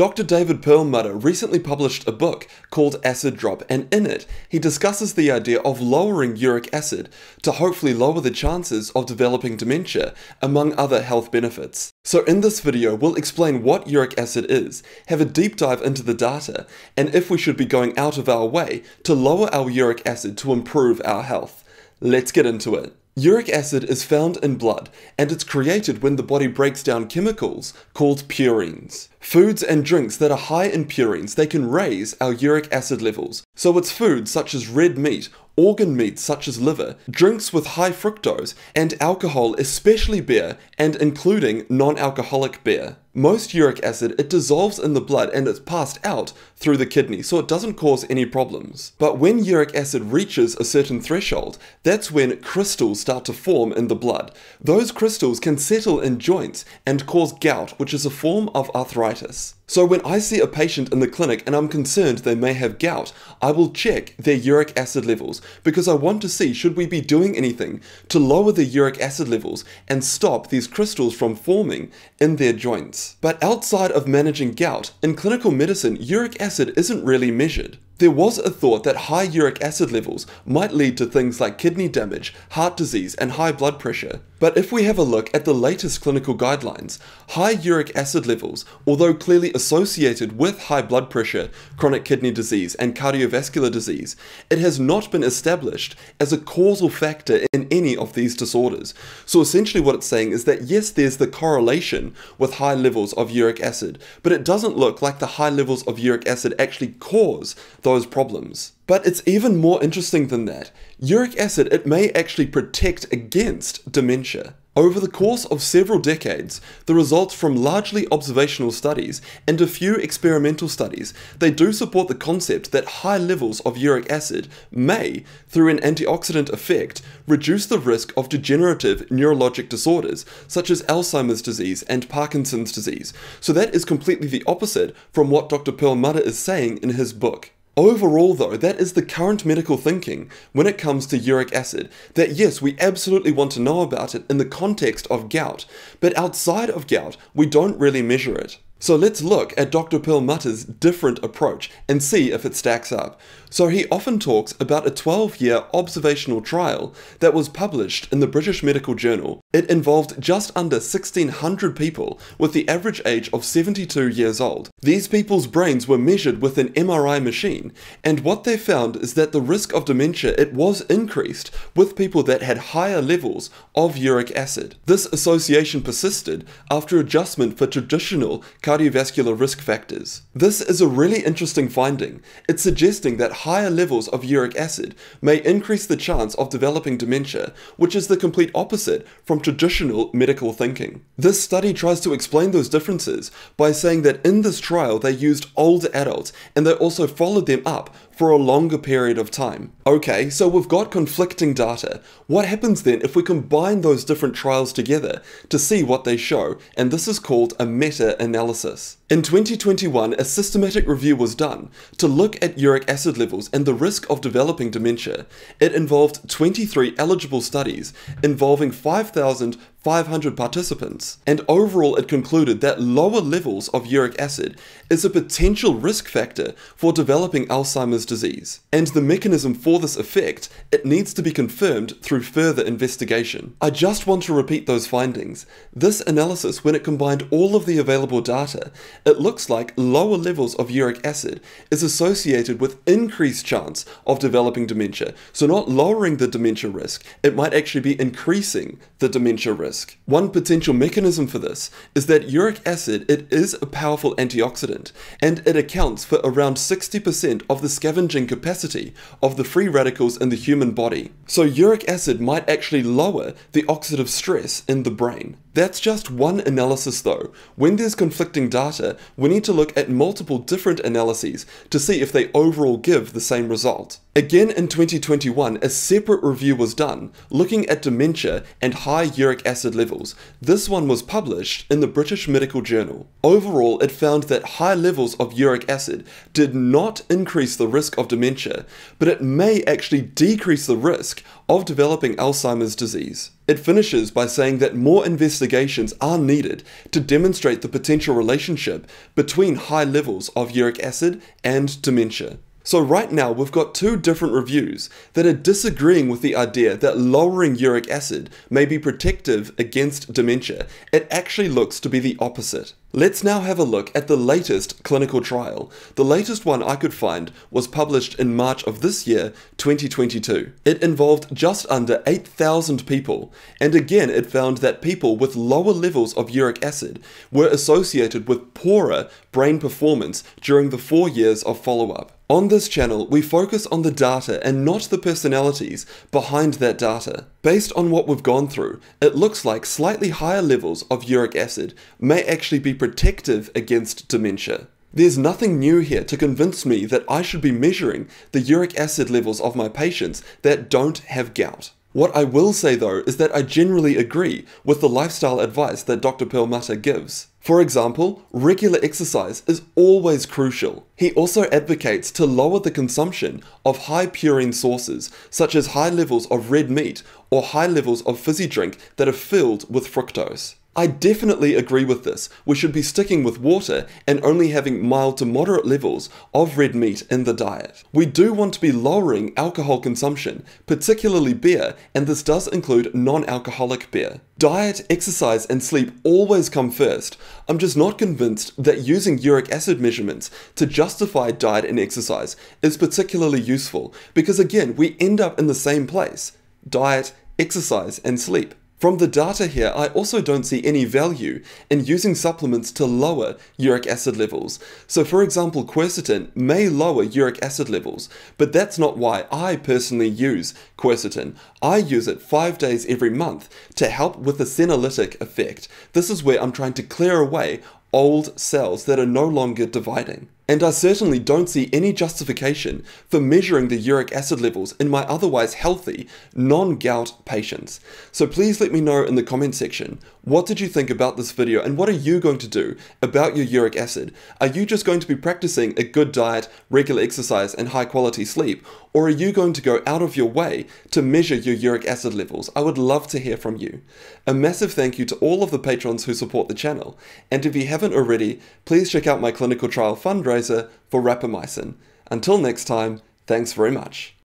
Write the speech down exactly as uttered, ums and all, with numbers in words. Doctor David Perlmutter recently published a book called Acid Drop, and in it, he discusses the idea of lowering uric acid to hopefully lower the chances of developing dementia, among other health benefits. So in this video, we'll explain what uric acid is, have a deep dive into the data, and if we should be going out of our way to lower our uric acid to improve our health. Let's get into it. Uric acid is found in blood, and it's created when the body breaks down chemicals called purines. Foods and drinks that are high in purines, they can raise our uric acid levels. So it's foods such as red meat, organ meats such as liver, drinks with high fructose, and alcohol, especially beer, and including non-alcoholic beer. Most uric acid, it dissolves in the blood and it's passed out through the kidney, so it doesn't cause any problems. But when uric acid reaches a certain threshold, that's when crystals start to form in the blood. Those crystals can settle in joints and cause gout, which is a form of arthritis. So when I see a patient in the clinic and I'm concerned they may have gout, I will check their uric acid levels because I want to see should we be doing anything to lower the uric acid levels and stop these crystals from forming in their joints. But outside of managing gout, in clinical medicine, uric acid isn't really measured. There was a thought that high uric acid levels might lead to things like kidney damage, heart disease, and high blood pressure. But if we have a look at the latest clinical guidelines, high uric acid levels, although clearly associated with high blood pressure, chronic kidney disease, and cardiovascular disease, it has not been established as a causal factor in any of these disorders. So essentially what it's saying is that yes, there's the correlation with high levels of uric acid, but it doesn't look like the high levels of uric acid actually cause those those problems. But it's even more interesting than that. Uric acid, it may actually protect against dementia. Over the course of several decades, the results from largely observational studies and a few experimental studies, they do support the concept that high levels of uric acid may, through an antioxidant effect, reduce the risk of degenerative neurologic disorders such as Alzheimer's disease and Parkinson's disease. So that is completely the opposite from what Doctor Perlmutter is saying in his book. Overall though, that is the current medical thinking when it comes to uric acid, that yes, we absolutely want to know about it in the context of gout, but outside of gout, we don't really measure it. So let's look at Doctor Perlmutter's different approach and see if it stacks up. So he often talks about a twelve year observational trial that was published in the British Medical Journal. It involved just under sixteen hundred people with the average age of seventy-two years old. These people's brains were measured with an M R I machine, and what they found is that the risk of dementia, it was increased with people that had higher levels of uric acid. This association persisted after adjustment for traditional cardiovascular risk factors. This is a really interesting finding. It's suggesting that higher levels of uric acid may increase the chance of developing dementia, which is the complete opposite from traditional medical thinking. This study tries to explain those differences by saying that in this trial they used older adults and they also followed them up for a longer period of time. Okay, so we've got conflicting data. What happens then if we combine those different trials together to see what they show? And this is called a meta-analysis. In twenty twenty-one, a systematic review was done to look at uric acid levels and the risk of developing dementia. It involved twenty-three eligible studies involving five thousand five hundred participants, and overall it concluded that lower levels of uric acid is a potential risk factor for developing Alzheimer's disease. And the mechanism for this effect, it needs to be confirmed through further investigation. I just want to repeat those findings. This analysis, when it combined all of the available data, it looks like lower levels of uric acid is associated with increased chance of developing dementia. So not lowering the dementia risk, it might actually be increasing the dementia risk. One potential mechanism for this is that uric acid, it is a powerful antioxidant, and it accounts for around sixty percent of the scavenging capacity of the free radicals in the human body. So uric acid might actually lower the oxidative stress in the brain. That's just one analysis though. When there's conflicting data, we need to look at multiple different analyses to see if they overall give the same result. Again in twenty twenty-one, a separate review was done looking at dementia and high uric acid levels. This one was published in the British Medical Journal. Overall, it found that high levels of uric acid did not increase the risk of dementia, but it may actually decrease the risk of developing Alzheimer's disease. It finishes by saying that more investigations are needed to demonstrate the potential relationship between high levels of uric acid and dementia. So right now we've got two different reviews that are disagreeing with the idea that lowering uric acid may be protective against dementia. It actually looks to be the opposite. Let's now have a look at the latest clinical trial. The latest one I could find was published in March of this year, twenty twenty-two. It involved just under eight thousand people, and again it found that people with lower levels of uric acid were associated with poorer brain performance during the four years of follow-up. On this channel, we focus on the data and not the personalities behind that data. Based on what we've gone through, it looks like slightly higher levels of uric acid may actually be protective against dementia. There's nothing new here to convince me that I should be measuring the uric acid levels of my patients that don't have gout. What I will say though is that I generally agree with the lifestyle advice that Doctor Perlmutter gives. For example, regular exercise is always crucial. He also advocates to lower the consumption of high purine sources, such as high levels of red meat or high levels of fizzy drink that are filled with fructose. I definitely agree with this. We should be sticking with water and only having mild to moderate levels of red meat in the diet. We do want to be lowering alcohol consumption, particularly beer, and this does include non-alcoholic beer. Diet, exercise, and sleep always come first. I'm just not convinced that using uric acid measurements to justify diet and exercise is particularly useful, because again, we end up in the same place: diet, exercise, and sleep. From the data here, I also don't see any value in using supplements to lower uric acid levels. So for example, quercetin may lower uric acid levels, but that's not why I personally use quercetin. I use it five days every month to help with the senolytic effect. This is where I'm trying to clear away old cells that are no longer dividing. And I certainly don't see any justification for measuring the uric acid levels in my otherwise healthy, non-gout patients. So please let me know in the comment section, what did you think about this video and what are you going to do about your uric acid? Are you just going to be practicing a good diet, regular exercise, and high quality sleep? Or are you going to go out of your way to measure your uric acid levels? I would love to hear from you. A massive thank you to all of the patrons who support the channel. And if you haven't already, please check out my clinical trial fundraiser for Rapamycin. Until next time, thanks very much.